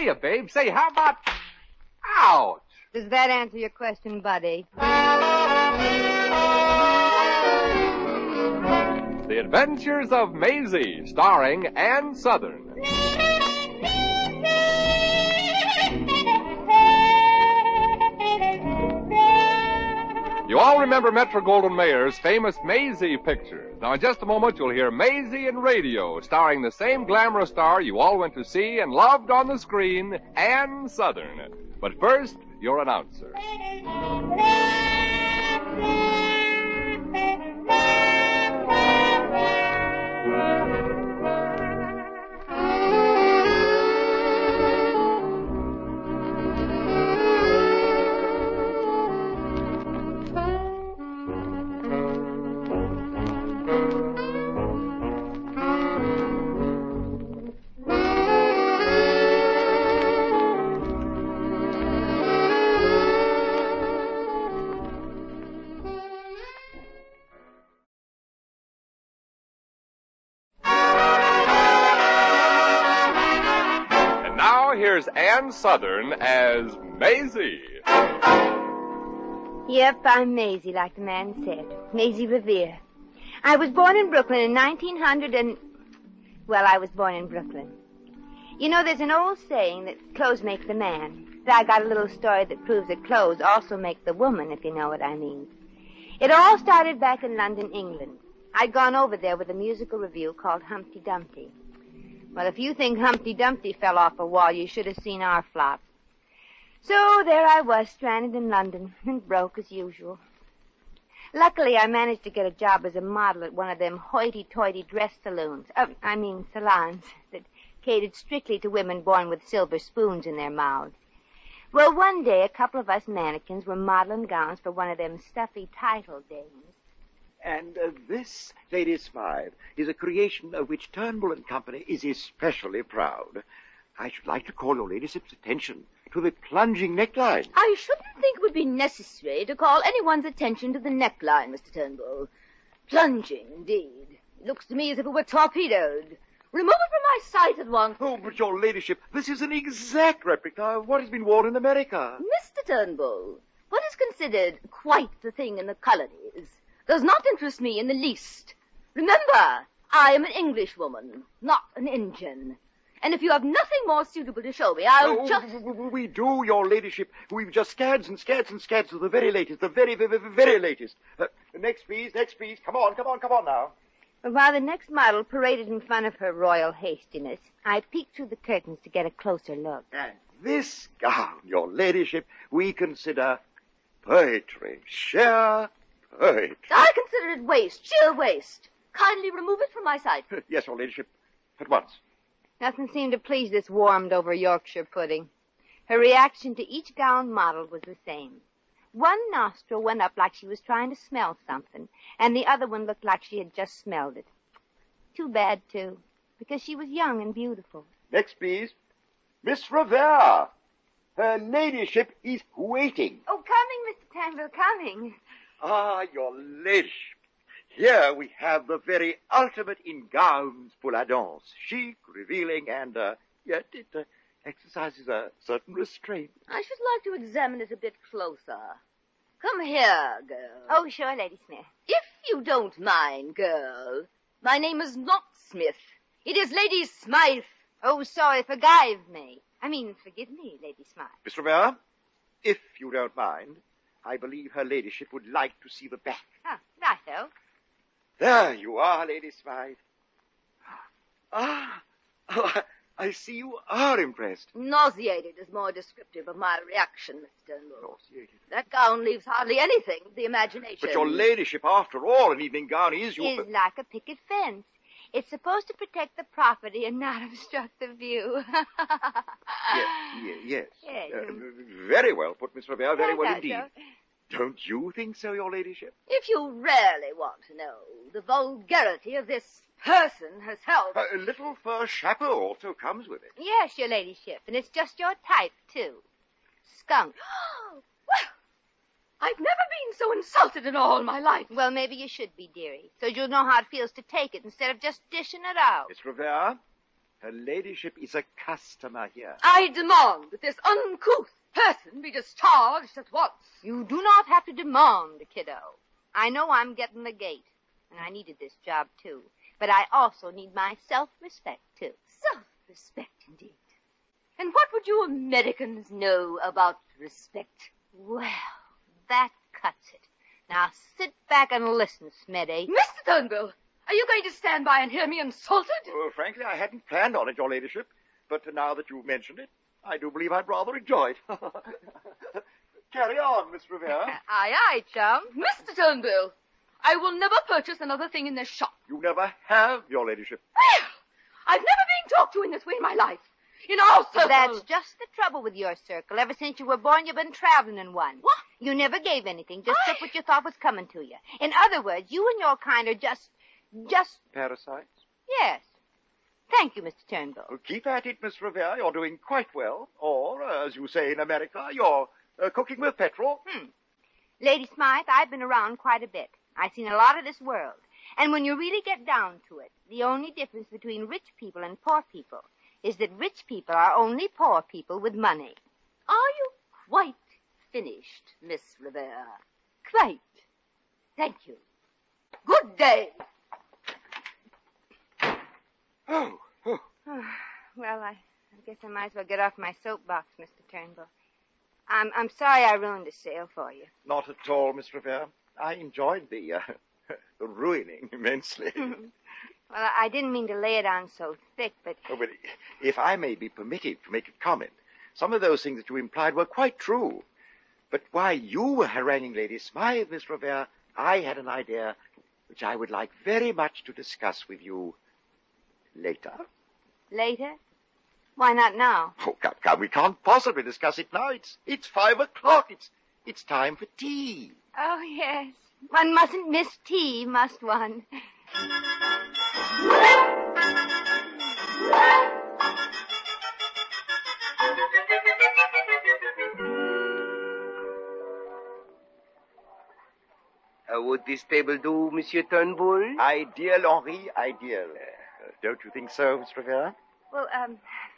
Hiya, babe. Say, how about... Ouch! Does that answer your question, buddy? The Adventures of Maisie, starring Ann Sothern. You all remember Metro-Goldwyn-Mayer's famous Maisie pictures. Now, in just a moment, you'll hear Maisie in radio, starring the same glamorous star you all went to see and loved on the screen, Ann Sothern. But first, your announcer. Here's Ann Sothern as Maisie. Yep, I'm Maisie, like the man said. Maisie Revere. I was born in Brooklyn in 1900 and... Well, I was born in Brooklyn. You know, there's an old saying that clothes make the man. But I got a little story that proves that clothes also make the woman, if you know what I mean. It all started back in London, England. I'd gone over there with a musical review called Humpty Dumpty. Well, if you think Humpty Dumpty fell off a wall, you should have seen our flop. So there I was, stranded in London, and broke as usual. Luckily, I managed to get a job as a model at one of them hoity-toity dress saloons. Salons, that catered strictly to women born with silver spoons in their mouths. Well, one day, a couple of us mannequins were modeling gowns for one of them stuffy title dames. And this, Lady Smythe, is a creation of which Turnbull and Company is especially proud. I should like to call your ladyship's attention to the plunging neckline. I shouldn't think it would be necessary to call anyone's attention to the neckline, Mr. Turnbull. Plunging, indeed. It looks to me as if it were torpedoed. Remove it from my sight at once. Oh, but your ladyship, this is an exact replica of what has been worn in America. Mr. Turnbull, what is considered quite the thing in the colonies does not interest me in the least. Remember, I am an Englishwoman, not an Indian. And if you have nothing more suitable to show me, We do, your ladyship. We've just scads and scads and scads of the very latest, the very, very, very latest. Next, please. Come on now. While the next model paraded in front of her royal hastiness, I peeked through the curtains to get a closer look. And this gown, your ladyship, we consider poetry. Sheer poetry. I consider it waste, sheer waste. Kindly remove it from my sight. Yes, your ladyship, at once. Nothing seemed to please this warmed-over Yorkshire pudding. Her reaction to each gown model was the same. One nostril went up like she was trying to smell something, and the other one looked like she had just smelled it. Too bad, too, because she was young and beautiful. Next, please. Miss Revere. Her ladyship is waiting. Oh, coming, Mr. Turnbull, coming. Ah, your ladyship. Here we have the very ultimate in gowns pour la danse. Chic, revealing, and yet it exercises a certain restraint. I should like to examine it a bit closer. Come here, girl. Oh, sure, Lady Smith. If you don't mind, girl, my name is not Smith. It is Lady Smythe. Oh, sorry, forgive me, Lady Smythe. Miss Revere, if you don't mind, I believe her ladyship would like to see the back. Ah, righto. There you are, Lady Smythe. Ah, oh, I see you are impressed. Nauseated is more descriptive of my reaction, Mr. Turnbull. Nauseated? That gown leaves hardly anything to the imagination. But your ladyship, after all, an evening gown is like a picket fence. It's supposed to protect the property and not obstruct the view. Yes. Very well put, Miss Revere, very well indeed. So. Don't you think so, your ladyship? If you really want to know the vulgarity of this person herself... A little fur chapeau also comes with it. Yes, your ladyship, and it's just your type, too. Skunk. Well, I've never been so insulted in all my life. Well, maybe you should be, dearie, so you'll know how it feels to take it instead of just dishing it out. Miss Revere, Her ladyship is a customer here. I demand that this uncouth person be discharged at once. You do not have to demand, kiddo. I know I'm getting the gate, and I needed this job, too. But I also need my self-respect, too. Self-respect, indeed. And what would you Americans know about respect? Well, that cuts it. Now sit back and listen, Smeddy. Mr. Turnbull, are you going to stand by and hear me insulted? Well, frankly, I hadn't planned on it, your ladyship. But now that you've mentioned it, I do believe I'd rather enjoy it. Carry on, Miss Revere. Aye, aye, chum. Mr. Turnbull, I will never purchase another thing in this shop. You never have, your ladyship. Well, I've never been talked to in this way in my life. In our circle. That's just the trouble with your circle. Ever since you were born, you've been traveling in one. What? You never gave anything. Just took what you thought was coming to you. In other words, you and your kind are just... Parasites? Yes. Thank you, Mr. Turnbull. Well, keep at it, Miss Revere. You're doing quite well. Or, as you say in America, you're cooking with petrol. Lady Smythe, I've been around quite a bit. I've seen a lot of this world. And when you really get down to it, the only difference between rich people and poor people is that rich people are only poor people with money. Are you quite finished, Miss Revere? Quite. Thank you. Good day. Oh. Well, I guess I might as well get off my soapbox, Mr. Turnbull. I'm sorry I ruined the sale for you. Not at all, Miss Revere. I enjoyed the ruining immensely. Well, I didn't mean to lay it on so thick, but... Oh, but if I may be permitted to make a comment, some of those things that you implied were quite true. But while you were haranguing Lady Smythe, Miss Revere, I had an idea which I would like very much to discuss with you later. Later? Why not now? Oh, come, we can't possibly discuss it now. It's 5 o'clock. It's time for tea. Oh, yes. One mustn't miss tea, must one? How would this table do, Monsieur Turnbull? Ideal, Henri, ideal. Don't you think so, Miss Revere? Well,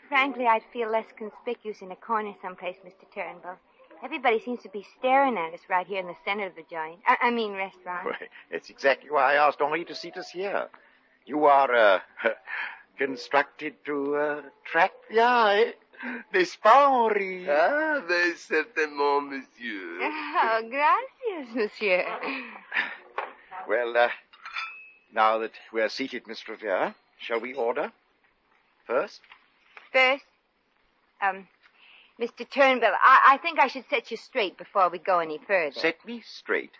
frankly, I'd feel less conspicuous in a corner someplace, Mr. Turnbull. Everybody seems to be staring at us right here in the center of the joint. I mean, restaurant. Well, that's exactly why I asked Henri to seat us here. You are constructed to attract the eye. N'est-ce pas, Henri? Ah, very certainement, monsieur. Oh, gracias, monsieur. Well, now that we are seated, Miss Revere, shall we order? First? Mr. Turnbull, I think I should set you straight before we go any further. Set me straight?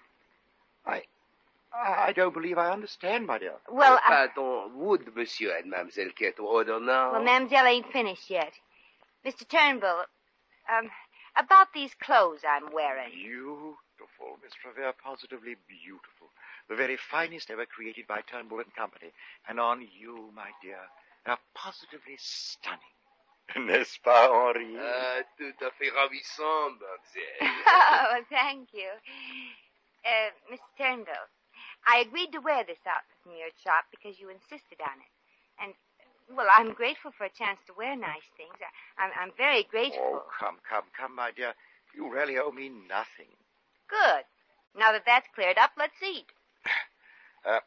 I don't believe I understand, my dear. Well, pardon, would Monsieur and Mademoiselle care to order now? Well, Mademoiselle ain't finished yet. Mr. Turnbull, about these clothes I'm wearing. Beautiful, Miss Revere, positively beautiful. The very finest ever created by Turnbull and Company. And on you, my dear, are positively stunning. N'est-ce pas, Henri? Tout à fait ravissant, mademoiselle. Oh, thank you. Mr. Turnbull, I agreed to wear this outfit from your shop because you insisted on it. And, well, I'm grateful for a chance to wear nice things. I'm very grateful. Oh, come, my dear. You really owe me nothing. Good. Now that that's cleared up, let's eat. Well,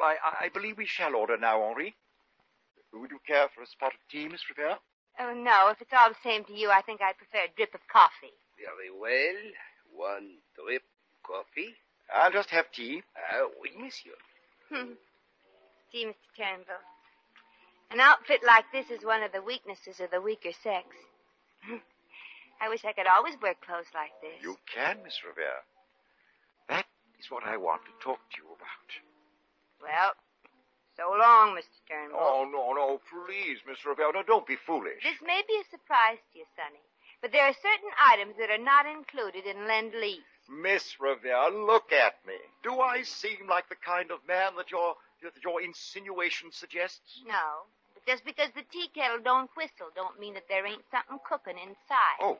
I believe we shall order now, Henri. Would you care for a spot of tea, Miss Revere? Oh, no. If it's all the same to you, I think I'd prefer a drip of coffee. Very well. One drip coffee. I'll just have tea. Oui, monsieur. See, Mr. Turnbull, an outfit like this is one of the weaknesses of the weaker sex. I wish I could always wear clothes like this. You can, Miss Revere. That is what I want to talk to you about. Well... So long, Mr. Turnbull. Oh, no, please, Miss Revere, don't be foolish. This may be a surprise to you, Sonny, but there are certain items that are not included in Lend-Lease. Miss Revere, look at me. Do I seem like the kind of man that your insinuation suggests? No, but just because the tea kettle don't whistle don't mean that there ain't something cooking inside. Oh,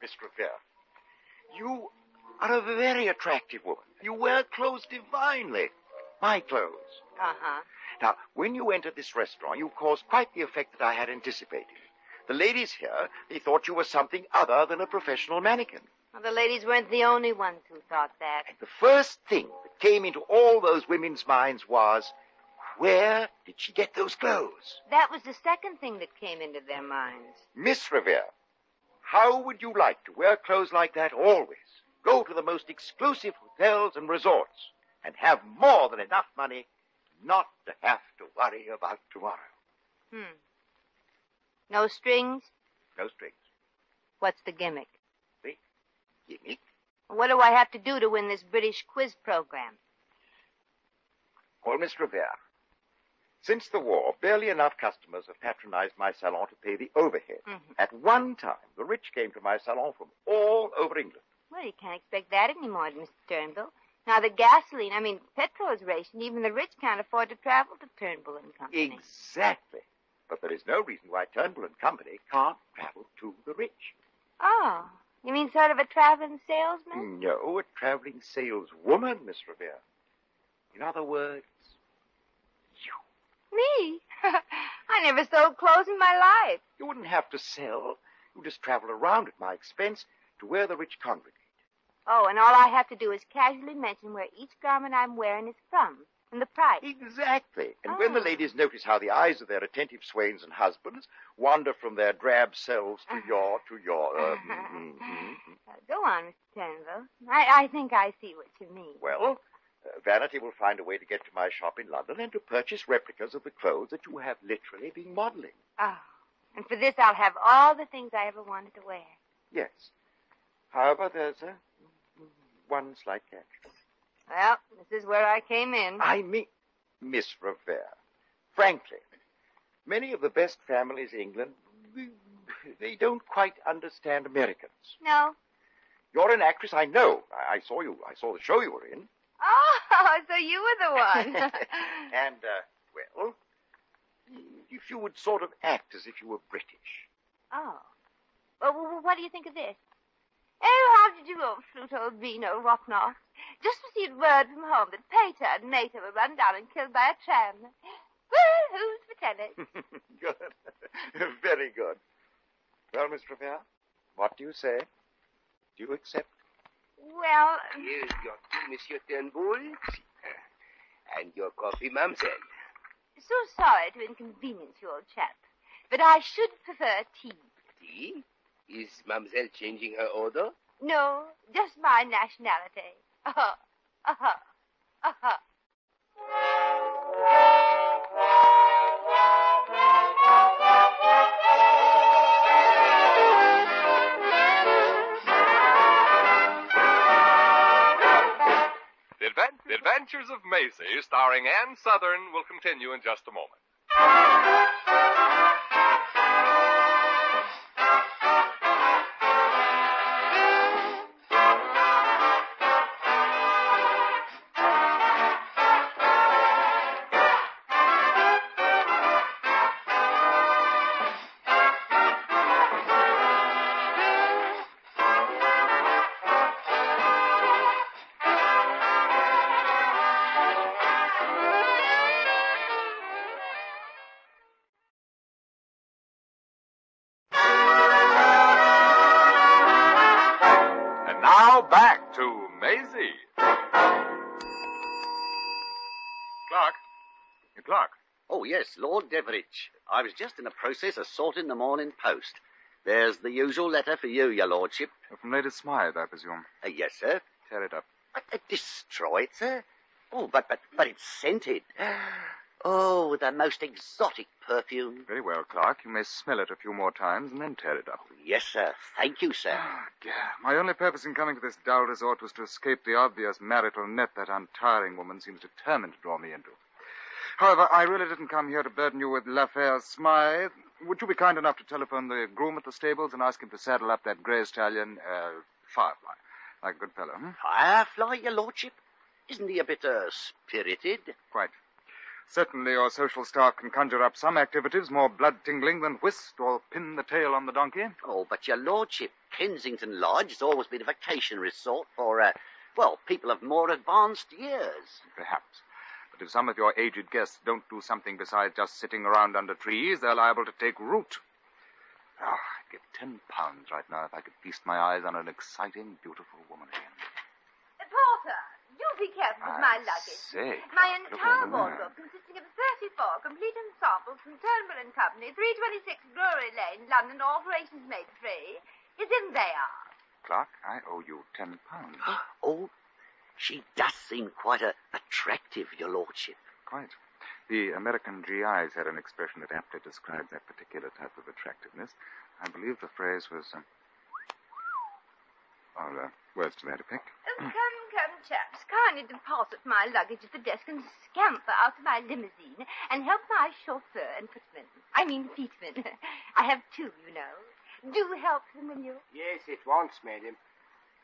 Miss Revere, you are a very attractive woman. You wear clothes divinely. My clothes. Uh-huh. Now, when you entered this restaurant, you caused quite the effect that I had anticipated. The ladies here, they thought you were something other than a professional mannequin. Well, the ladies weren't the only ones who thought that. And the first thing that came into all those women's minds was, where did she get those clothes? That was the second thing that came into their minds. Miss Revere, how would you like to wear clothes like that always? Go to the most exclusive hotels and resorts and have more than enough money not to have to worry about tomorrow. No strings? No strings. What's the gimmick? The gimmick? What do I have to do to win this British quiz program? Well, Miss Revere, since the war, barely enough customers have patronized my salon to pay the overhead. At one time, the rich came to my salon from all over England. Well, you can't expect that anymore, Mr. Turnbull. Now, the gasoline, petrol is rationed, and even the rich can't afford to travel to Turnbull and Company. Exactly. But there is no reason why Turnbull and Company can't travel to the rich. Oh, you mean sort of a traveling salesman? No, a traveling saleswoman, Miss Revere. In other words, you. Me? I never sold clothes in my life. You wouldn't have to sell. You just travel around at my expense to where the rich congregate. Oh, and all I have to do is casually mention where each garment I'm wearing is from and the price. Exactly. And when the ladies notice how the eyes of their attentive swains and husbands wander from their drab selves to Go on, Mr. Turnbull. I think I see what you mean. Well, vanity will find a way to get to my shop in London and to purchase replicas of the clothes that you have literally been modeling. Oh, and for this I'll have all the things I ever wanted to wear. Yes. However, there's one slight catch. Well, this is where I came in. I mean, Miss Revere, frankly, many of the best families in England, they don't quite understand Americans. No. You're an actress, I know. I saw you. I saw the show you were in. Oh, so you were the one. And, well, if you would sort of act as if you were British. Oh. Well, what do you think of this? Oh, how did you go, Pluto, Vino, whatnot? Just received word from home that Pater and Mater were run down and killed by a tram. Well, who's for tennis? Good. Very good. Well, Miss Revere, what do you say? Do you accept? Well... Here's your tea, Monsieur Turnbull. And your coffee, Mademoiselle. So sorry to inconvenience you, old chap. But I should prefer tea. Tea? Is Mademoiselle changing her order? No, just my nationality. Uh-huh. Uh-huh. Uh-huh. The Adventures of Maisie, starring Ann Sothern, will continue in just a moment. Yes, Lord Deveridge. I was just in the process of sorting the morning post. There's the usual letter for you, your lordship. From Lady Smythe, I presume. Yes, sir. Tear it up. Destroy it, sir? Oh, but it's scented. Oh, with the most exotic perfume. Very well, Clark. You may smell it a few more times and then tear it up. Yes, sir. Thank you, sir. Oh, dear. My only purpose in coming to this dull resort was to escape the obvious marital net that untiring woman seems determined to draw me into. However, I really didn't come here to burden you with Lafayette Smythe. Would you be kind enough to telephone the groom at the stables and ask him to saddle up that grey stallion, Firefly, like a good fellow? Firefly, your lordship? Isn't he a bit, spirited? Quite. Certainly your social staff can conjure up some activities more blood-tingling than whist or pin the tail on the donkey. Oh, but your lordship, Kensington Lodge has always been a vacation resort for, people of more advanced years. Perhaps. if some of your aged guests don't do something besides just sitting around under trees, they're liable to take root. Oh, I'd give £10 right now if I could feast my eyes on an exciting, beautiful woman again. Porter, you be careful with my luggage. My entire wardrobe consisting of 34 complete ensembles from Turnbull and Company, 326 Glory Lane, London, alterations made free, is in there. Clark, I owe you £10. Oh, she does seem quite attractive, your lordship. Quite. The American GIs had an expression that aptly described that particular type of attractiveness. I believe the phrase was, words to that effect. Oh, come, chaps, kindly deposit my luggage at the desk and scamper out of my limousine and help my chauffeur and feetman. I have two, you know. Do help them, will you? Yes, at once, madam.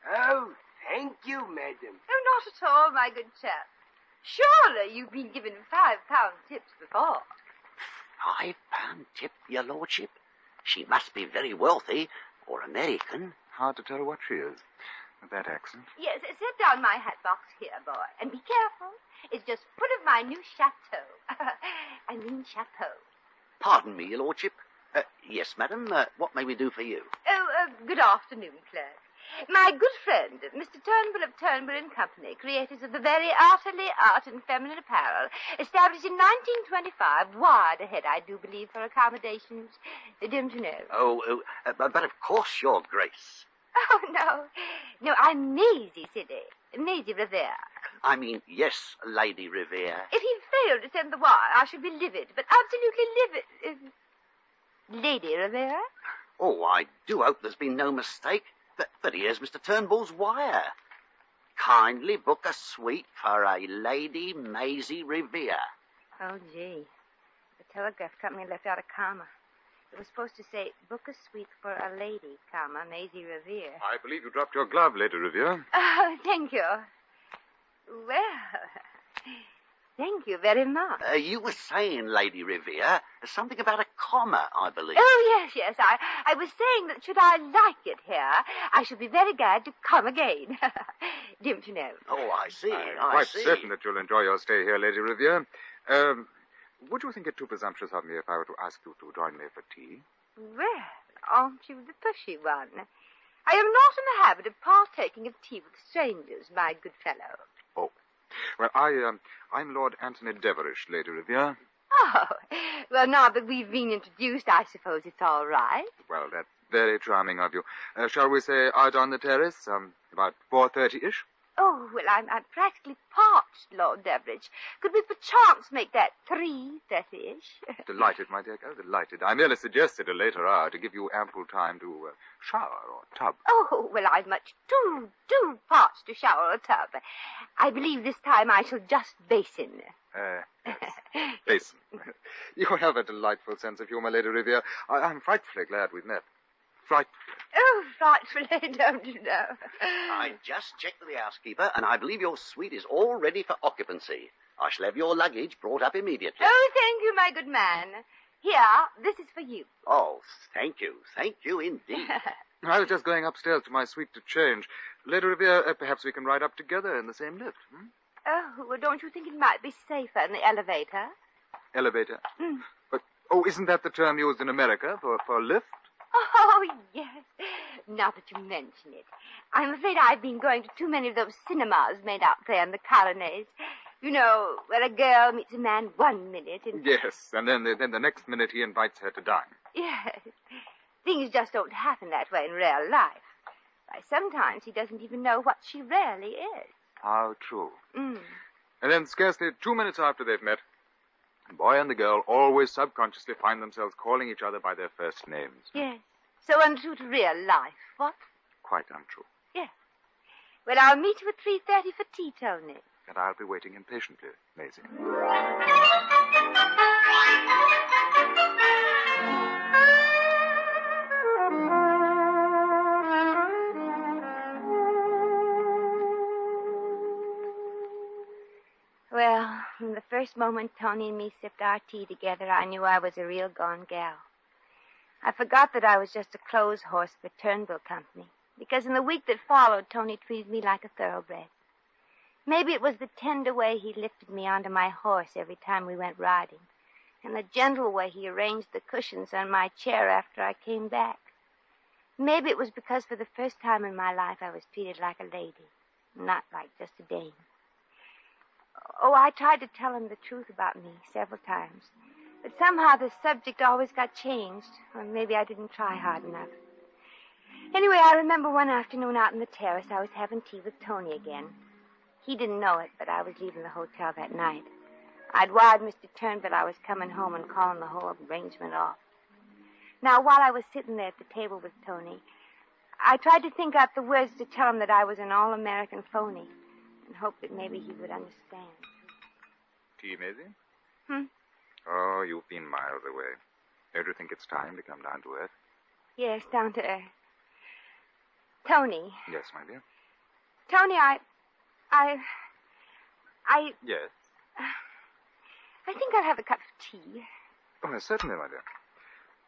Oh, thank you, madam. Oh, not at all, my good chap. Surely you've been given £5 tips before. £5 tip, your lordship? She must be very wealthy, or American. Hard to tell what she is, with that accent. Yes, set down my hat box here, boy, and be careful. It's just full of my new chateau. I mean chapeau. Pardon me, your lordship. Yes, madam, what may we do for you? Oh, good afternoon, clerk. My good friend, Mr. Turnbull of Turnbull and Company, creators of the very artily art in feminine apparel, established in 1925, wired ahead, I do believe, for accommodations. Don't you know? But of course, your grace. Oh, no. No, I'm Maisie, silly. Maisie Revere. I mean, yes, Lady Revere. If he failed to send the wire, I should be livid, but absolutely livid. Lady Revere? Oh, I do hope there's been no mistake. But here's Mr. Turnbull's wire. Kindly book a suite for a Lady Maisie Revere. Oh, gee. The telegraph company left out a comma. It was supposed to say, book a suite for a lady, comma, Maisie Revere. I believe you dropped your glove, Lady Revere. Oh, thank you. Well, thank you very much. You were saying, Lady Revere, something about a comma, I believe. Oh, yes. I was saying that should I like it here, I should be very glad to come again. Don't you know? Oh, I see. I'm quite certain that you'll enjoy your stay here, Lady Revere. Would you think it too presumptuous of me if I were to ask you to join me for tea? Well, aren't you the pushy one? I am not in the habit of partaking of tea with strangers, my good fellow. Oh. Well, I'm Lord Anthony Deveridge, Lady Revere. Oh, well, now that we've been introduced, I suppose it's all right. Well, that's very charming of you. Shall we say out on the terrace, about 4:30-ish? Oh, well, I'm practically parched, Lord Deveridge. Could we perchance make that 3:30-ish? Delighted, my dear girl, delighted. I merely suggested a later hour to give you ample time to shower or tub. Oh, well, I'm much too parched to shower or tub. I believe this time I shall just basin. Yes, basin. You have a delightful sense of humour, Lady Revere. I'm frightfully glad we've met. Frightfully. Oh, frightfully, don't you know? I just checked with the housekeeper, and I believe your suite is all ready for occupancy. I shall have your luggage brought up immediately. Oh, thank you, my good man. Here, this is for you. Oh, thank you. Thank you indeed. I was just going upstairs to my suite to change. Lady Revere, perhaps we can ride up together in the same lift, Oh, well, don't you think it might be safer in the elevator? Elevator? Mm. But, isn't that the term used in America for lift? Oh, yes. Now that you mention it. I'm afraid I've been going to too many of those cinemas made out there in the colonies. You know, where a girl meets a man one minute and... Yes, and then the next minute he invites her to dine. Yes. Things just don't happen that way in real life. Why, sometimes he doesn't even know what she really is. How true. Mm. And then scarcely 2 minutes after they've met, the boy and the girl always subconsciously find themselves calling each other by their first names. Yes. So untrue to real life, what? Quite untrue. Yes. Well, I'll meet you at 3:30 for tea, Tony. And I'll be waiting impatiently, Maisie. Well, from the first moment Tony and me sipped our tea together, I knew I was a real gone gal. I forgot that I was just a clothes horse for Turnbull Company, because in the week that followed, Tony treated me like a thoroughbred. Maybe it was the tender way he lifted me onto my horse every time we went riding, and the gentle way he arranged the cushions on my chair after I came back. Maybe it was because for the first time in my life I was treated like a lady, not like just a dame. Oh, I tried to tell him the truth about me several times, but somehow the subject always got changed, or maybe I didn't try hard enough. Anyway, I remember one afternoon out on the terrace I was having tea with Tony again. He didn't know it, but I was leaving the hotel that night. I'd wired Mr. Turnbull I was coming home and calling the whole arrangement off. Now, while I was sitting there at the table with Tony, I tried to think out the words to tell him that I was an all-American phony and hoped that maybe he would understand. Tea, Maisie? Oh, you've been miles away. Don't you think it's time to come down to earth? Yes, down to earth. Tony. Yes, my dear? Tony, I... Yes? I think I'll have a cup of tea. Oh, certainly, my dear.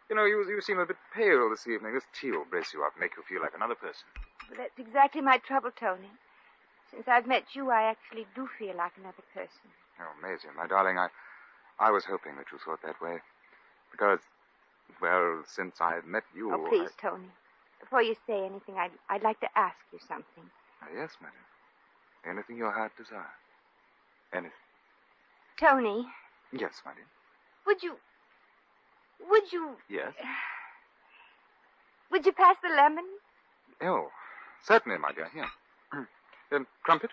You know, you seem a bit pale this evening. This tea will brace you up, make you feel like another person. Well, that's exactly my trouble, Tony. Since I've met you, I actually do feel like another person. Oh, Maisie, my darling, I was hoping that you thought that way. Because, well, since I've met you... Oh, please, Tony. Before you say anything, I'd like to ask you something. Oh, yes, madam. Anything your heart desires. Anything. Tony. Yes, my dear. Would you... Yes? Would you pass the lemon? Oh, certainly, my dear. Here. Crumpet?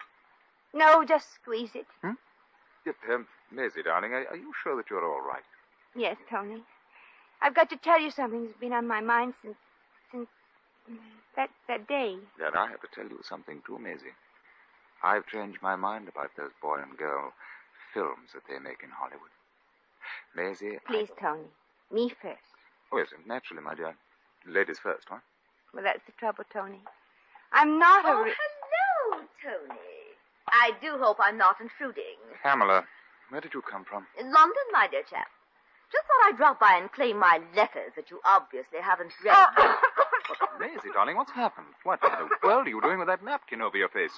No, just squeeze it. Maisie, darling, are you sure that you're all right? Yes, Tony. I've got to tell you something that's been on my mind since that day. Then I have to tell you something, too, Maisie. I've changed my mind about those boy and girl films that they make in Hollywood. Maisie... Please, Tony. Me first. Oh, yes, naturally, my dear. Ladies first, huh? Well, that's the trouble, Tony. I'm not a... Oh, hello, Tony. I do hope I'm not intruding. Pamela, where did you come from? In London, my dear chap. Just thought I'd drop by and claim my letters that you obviously haven't read. Oh. Maisie, darling, what's happened? What in the world are you doing with that napkin over your face?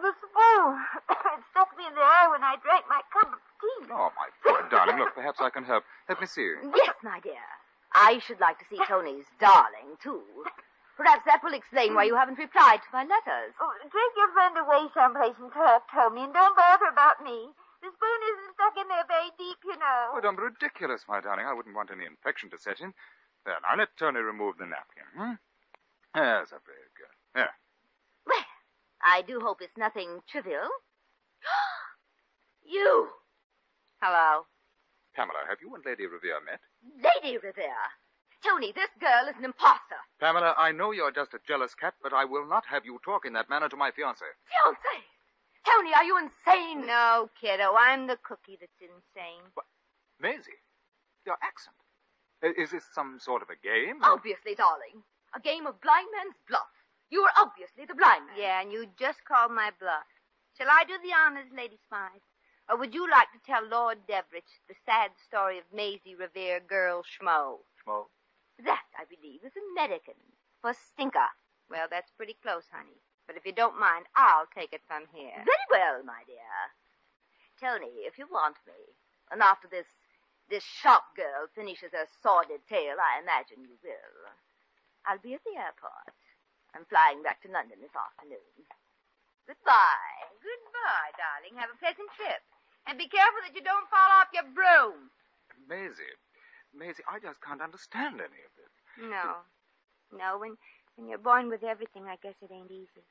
The spoon. It stuck me in the eye when I drank my cup of tea. Oh, my poor darling. Look, perhaps I can help. Let me see. Yes, my dear. I should like to see Tony's darling, too. Perhaps that will explain why you haven't replied to my letters. Oh, take your friend away someplace and talk, Tony, and don't bother about me. The spoon isn't stuck in there very deep, you know. Oh, don't be ridiculous, my darling. I wouldn't want any infection to set in. There, now let Tony remove the napkin. There's a big girl. There. Well, I do hope it's nothing trivial. You! Hello. Pamela, have you and Lady Revere met? Lady Revere? Tony, this girl is an imposter. Pamela, I know you're just a jealous cat, but I will not have you talk in that manner to my fiancée. Fiancée? Tony, are you insane? No, kiddo. I'm the cookie that's insane. But, Maisie, your accent. Is this some sort of a game? Or... Obviously, darling. A game of blind man's bluff. You are obviously the blind man. Yeah, and you just called my bluff. Shall I do the honors, Lady Smythe? Or would you like to tell Lord Deveridge the sad story of Maisie Revere, girl Schmo? Schmo? That, I believe, is American for stinker. Well, that's pretty close, honey. But if you don't mind, I'll take it from here. Very well, my dear. Tony, if you want me, and after this shop girl finishes her sordid tale, I imagine you will. I'll be at the airport. I'm flying back to London this afternoon. Goodbye. Goodbye, darling. Have a pleasant trip. And be careful that you don't fall off your broom. Maisie, I just can't understand any of this. No, when you're born with everything, I guess it ain't easy.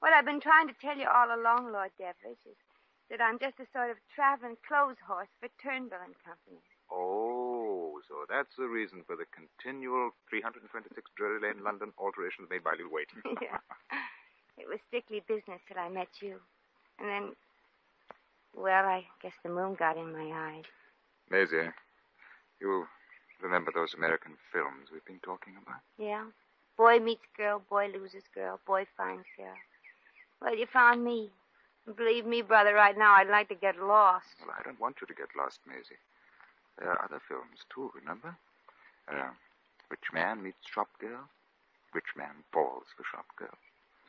What I've been trying to tell you all along, Lord Deveridge, is that I'm just a sort of traveling clothes horse for Turnbull and Company. Oh, so that's the reason for the continual 326 Drury Lane, London alterations made by Lil Waite. Yeah. It was strictly business till I met you. And then, well, I guess the moon got in my eyes. Maisie, you remember those American films we've been talking about? Yeah. Boy meets girl, boy loses girl, boy finds girl. Well, you found me. Believe me, brother, right now I'd like to get lost. Well, I don't want you to get lost, Maisie. There are other films, too, remember? Rich man meets shop girl. Rich man falls for shop girl.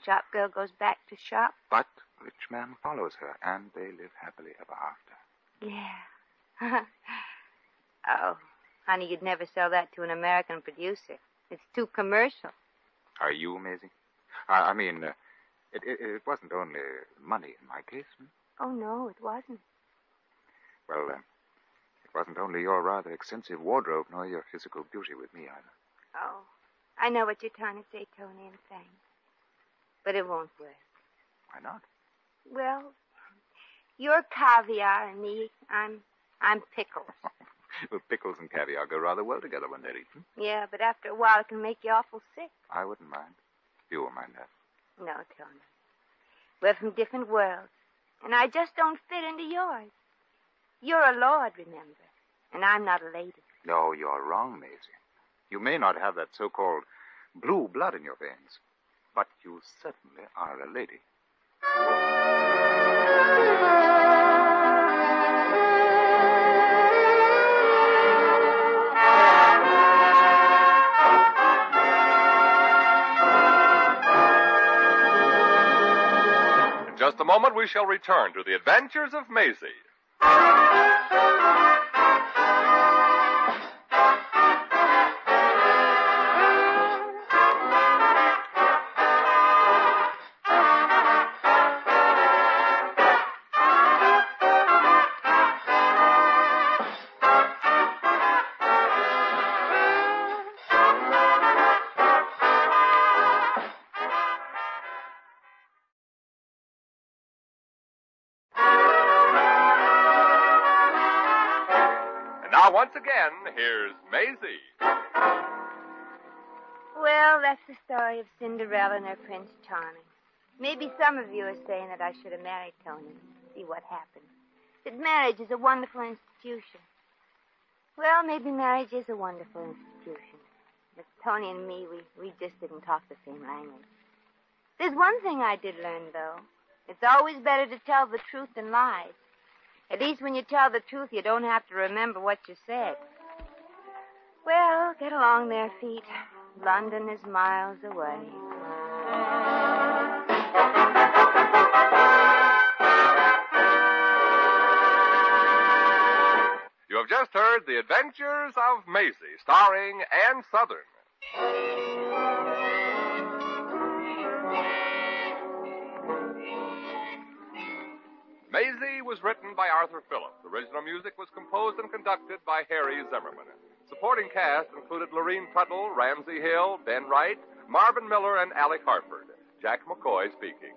Shop girl goes back to shop. But rich man follows her, and they live happily ever after. Yeah. Oh, honey, you'd never sell that to an American producer. It's too commercial. Are you, Maisie? It wasn't only money in my case. Hmm? Oh, no, it wasn't. Well, it wasn't only your rather extensive wardrobe, nor your physical beauty with me either. Oh, I know what you're trying to say, Tony, and thanks. But it won't work. Why not? Well, you're caviar and me, I'm pickles. Well, pickles and caviar go rather well together when they're eaten. Yeah, but after a while it can make you awful sick. I wouldn't mind. You won't mind that. No, Tony. We're from different worlds, and I just don't fit into yours. You're a lord, remember, and I'm not a lady. No, you're wrong, Maisie. You may not have that so-called blue blood in your veins, but you certainly are a lady. In just a moment, we shall return to The Adventures of Maisie. Once again, here's Maisie. Well, that's the story of Cinderella and her Prince Charming. Maybe some of you are saying that I should have married Tony. See what happens. That marriage is a wonderful institution. Well, maybe marriage is a wonderful institution. But Tony and me, we just didn't talk the same language. There's one thing I did learn, though. It's always better to tell the truth than lies. At least when you tell the truth, you don't have to remember what you said. Well, get along there, feet. London is miles away. You have just heard The Adventures of Maisie, starring Ann Sothern. Maisie was written by Arthur Phillips. Original music was composed and conducted by Harry Zimmerman. Supporting cast included Lorene Tuttle, Ramsey Hill, Ben Wright, Marvin Miller, and Alec Hartford. Jack McCoy speaking.